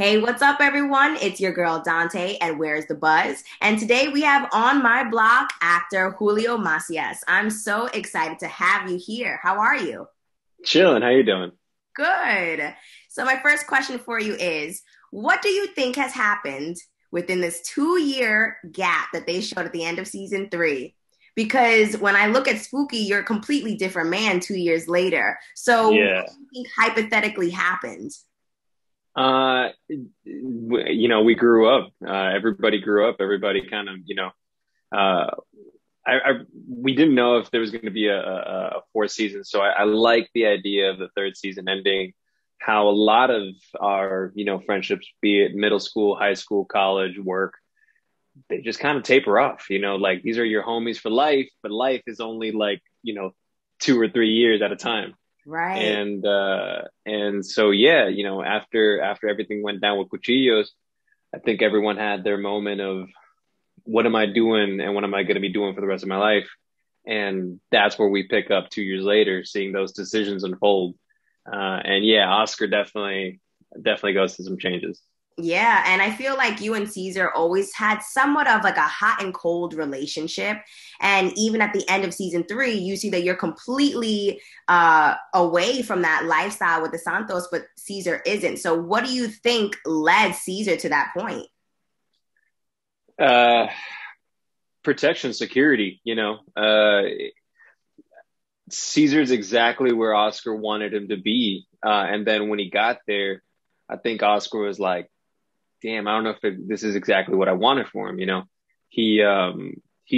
Hey, what's up, everyone? It's your girl, Dante, at Where's the Buzz? And today we have On My Block actor Julio Macias. I'm so excited to have you here. How are you? Chilling. How you doing? Good. So my first question for you is, what do you think has happened within this 2-year gap that they showed at the end of season 3? Because when I look at Spooky, you're a completely different man 2 years later. So yeah. What do you think hypothetically happened? You know, we grew up, everybody grew up, everybody kind of, you know, we didn't know if there was going to be a fourth season. So I like the idea of the third season ending, how a lot of our, you know, friendships, be it middle school, high school, college, work, they just kind of taper off, you know, like these are your homies for life, but life is only like, you know, 2 or 3 years at a time. Right. And so, yeah, you know, after everything went down with Cuchillos, I think everyone had their moment of what am I doing and what am I going to be doing for the rest of my life? And that's where we pick up 2 years later, seeing those decisions unfold. And yeah, Oscar definitely goes through some changes. Yeah. And I feel like you and Caesar always had somewhat of like a hot and cold relationship. And even at the end of season 3, you see that you're completely away from that lifestyle with the Santos, but Caesar isn't. So what do you think led Caesar to that point? Protection, security, you know, Caesar's exactly where Oscar wanted him to be. And then when he got there, I think Oscar was like, damn, I don't know if this is exactly what I wanted for him. You know, he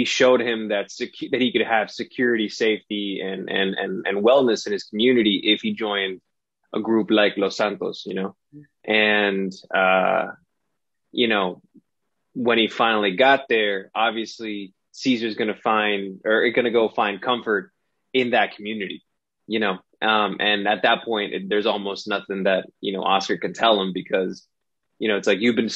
showed him that he could have security, safety, and wellness in his community if he joined a group like Los Santos, you know. And, you know, when he finally got there, obviously Caesar's going to go find comfort in that community, you know. And at that point, there's almost nothing that, you know, Oscar can tell him because, you know, it's like you've been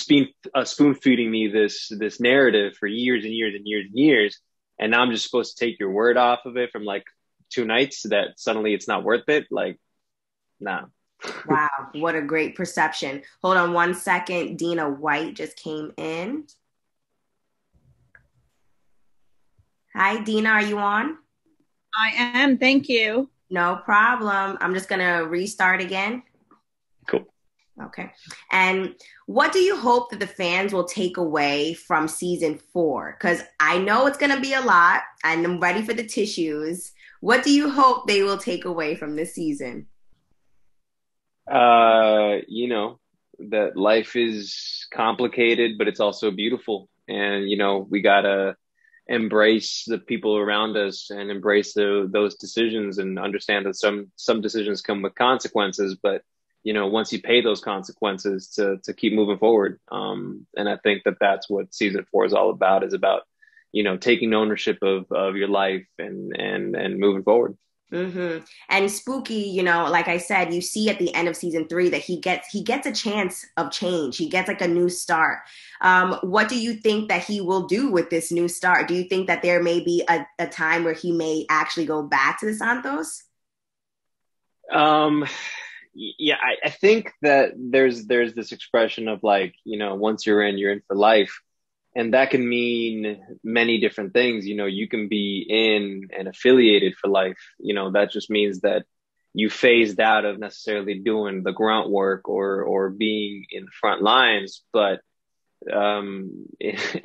spoon feeding me this narrative for years and years and years and years. And now I'm just supposed to take your word off of it from like 2 nights that suddenly it's not worth it. Like, nah. Wow. What a great perception. Hold on one second. Dina White just came in. Hi, Dina. Are you on? I am. Thank you. No problem. I'm just going to restart again. Cool. Okay. And what do you hope that the fans will take away from season 4? Because I know it's going to be a lot and I'm ready for the tissues. What do you hope they will take away from this season? You know, that life is complicated, but it's also beautiful. And, you know, we got to embrace the people around us and embrace those decisions and understand that some decisions come with consequences, but you know, once you pay those consequences to keep moving forward. And I think that that's what season 4 is all about, you know, taking ownership of your life and moving forward. Mm-hmm. And Spooky, you know, like I said, you see at the end of season 3 that he gets a chance of change. He gets like a new start. What do you think that he will do with this new start? Do you think that there may be a time where he may actually go back to the Santos? Yeah, I think that there's this expression of like, you know, once you're in for life. And that can mean many different things. You know, you can be in and affiliated for life. You know, that just means that you phased out of necessarily doing the grunt work or being in the front lines. But in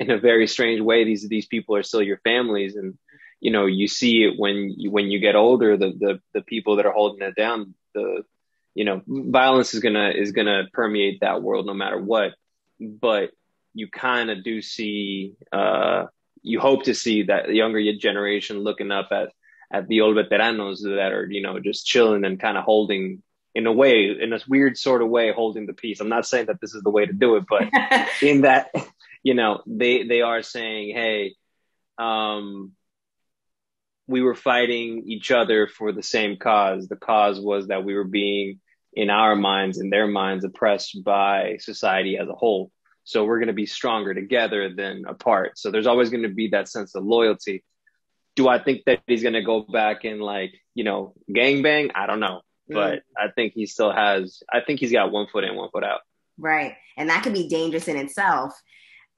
a very strange way, these people are still your families. And, you know, you see it when you get older, the people that are holding it down, you know, violence is gonna permeate that world no matter what. But you kind of do see, you hope to see that younger generation looking up at the old veteranos that are, you know, just chilling and kind of holding, in a way, in a weird sort of way, holding the peace. I'm not saying that this is the way to do it, but in that, you know, they are saying, hey, we were fighting each other for the same cause. The cause was that we were being, in our minds, in their minds, oppressed by society as a whole. So we're going to be stronger together than apart. So there's always going to be that sense of loyalty. Do I think that he's going to go back and like, you know, gangbang? I don't know. But I think he still has, I think he's got one foot in, one foot out. Right. And that can be dangerous in itself.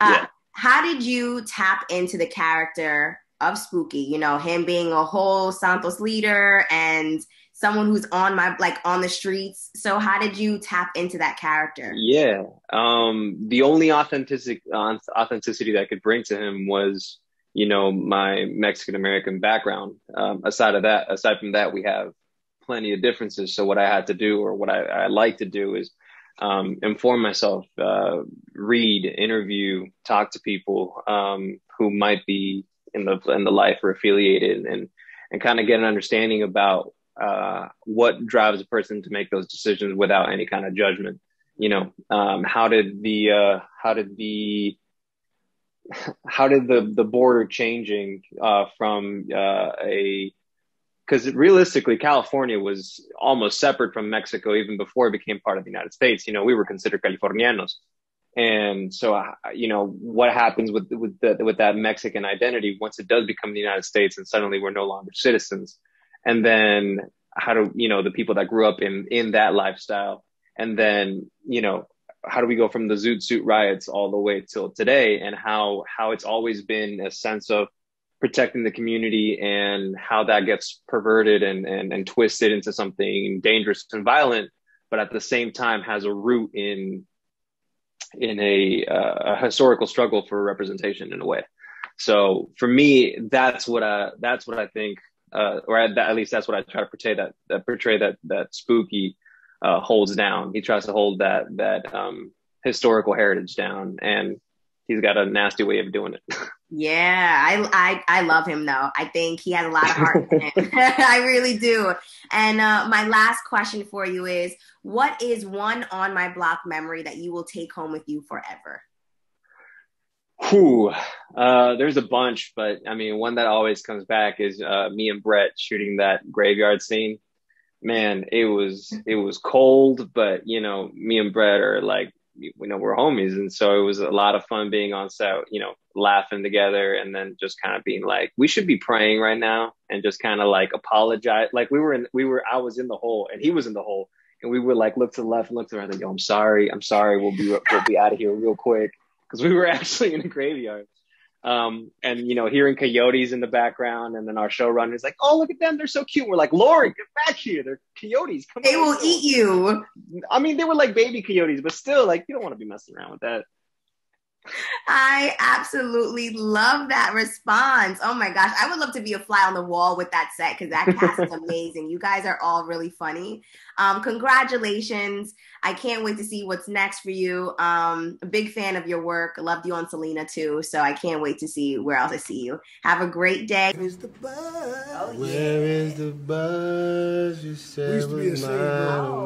Yeah. How did you tap into the character of Spooky? You know, him being a whole Santos leader and someone who's on my, like, on the streets. So how did you tap into that character? Yeah. The only authenticity that I could bring to him was, you know, my Mexican-American background. Aside from that, we have plenty of differences. So what I had to do, or what I like to do, is inform myself, read, interview, talk to people who might be in the life or affiliated, and kind of get an understanding about what drives a person to make those decisions without any kind of judgment. You know, how did the border changing because realistically, California was almost separate from Mexico even before it became part of the United States. You know, we were considered Californianos. And so, you know, what happens with that Mexican identity once it does become the United States and suddenly we're no longer citizens? And then how do, you know, the people that grew up in that lifestyle, and then, you know, how do we go from the Zoot Suit riots all the way till today, and how it's always been a sense of protecting the community, and how that gets perverted and twisted into something dangerous and violent, but at the same time has a root in a historical struggle for representation in a way. So for me, that's what I think, or at least that's what I try to portray, that Spooky holds down. He tries to hold that historical heritage down, and he's got a nasty way of doing it. Yeah, I love him though. I think he has a lot of heart in him. I really do. And my last question for you is, what is one On My Block memory that you will take home with you forever? Whew. There's a bunch, but I mean, one that always comes back is me and Brett shooting that graveyard scene. Man, it was cold, but you know, me and Brett are like, you know, we're homies, and so it was a lot of fun being on set, you know, laughing together, and then just kind of being like, we should be praying right now, and just kind of like apologize, like I was in the hole and he was in the hole, and we would like look to the left and look to the right, like, yo, I'm sorry, we'll be out of here real quick, because we were actually in a graveyard, and you know, hearing coyotes in the background, and then our showrunner's like, oh, look at them, they're so cute. We're like, Lori, get back here, they're coyotes, come they on, will eat you. I mean, they were like baby coyotes, but still, like, you don't want to be messing around with that. I absolutely love that response. Oh my gosh, I would love to be a fly on the wall with that set, because that cast is amazing. You guys are all really funny. Congratulations. I can't wait to see what's next for you. A big fan of your work. Loved you on Selena too, so I can't wait to see where else I see you. Have a great day. Where's the buzz? Oh, yeah. Where is the buzz? You said we used to be a